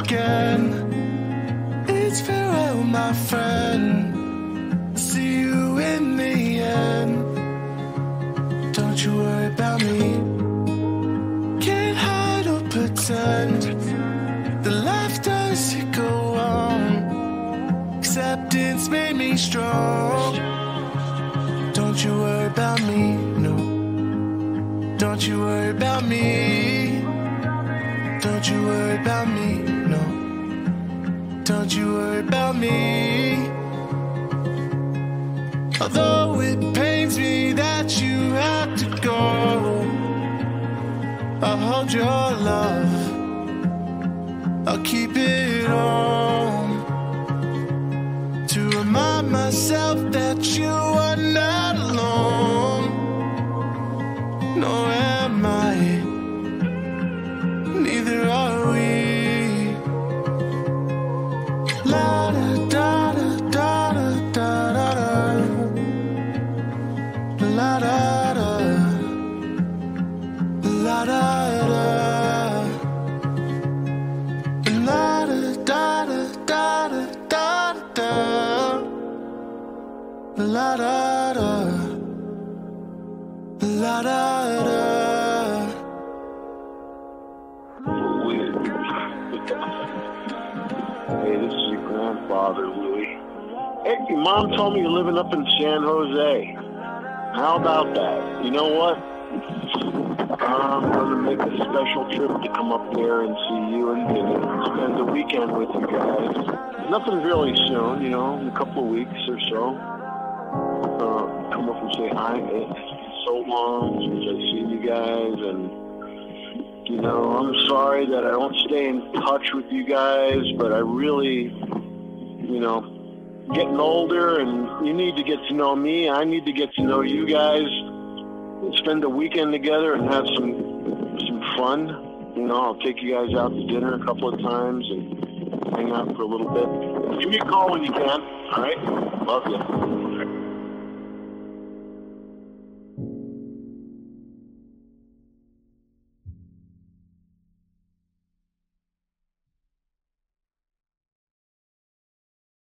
again. It's farewell, my friend. See you in the end. Don't you worry about me. Can't hide or pretend. The life does go on. Acceptance made me strong. Don't you worry about me, no. Don't you worry about me. Don't you worry about me, no. Don't you worry about me. Although it pains me that you had to go, I'll hold your love, I'll keep it on, to remind myself that you are not alone. Nor am I, neither are we. La da da da da da da da. La da da. La da da. La da da da da da da. La da da. La da da. Hey, this is your grandfather, Louie. Hey, your mom told me you're living up in San Jose. How about that? You know what? I'm gonna make a special trip to come up there and see you and spend the weekend with you guys. Nothing really soon, you know, in a couple of weeks or so. Come up and say hi. It's so long since I've seen you guys, and you know, I'm sorry that I don't stay in touch with you guys, but I really, you know, getting older, and you need to get to know me. I need to get to know you guys. Spend the weekend together and have some fun. You know, I'll take you guys out to dinner a couple of times and hang out for a little bit. Give me a call when you can, all right? Love you.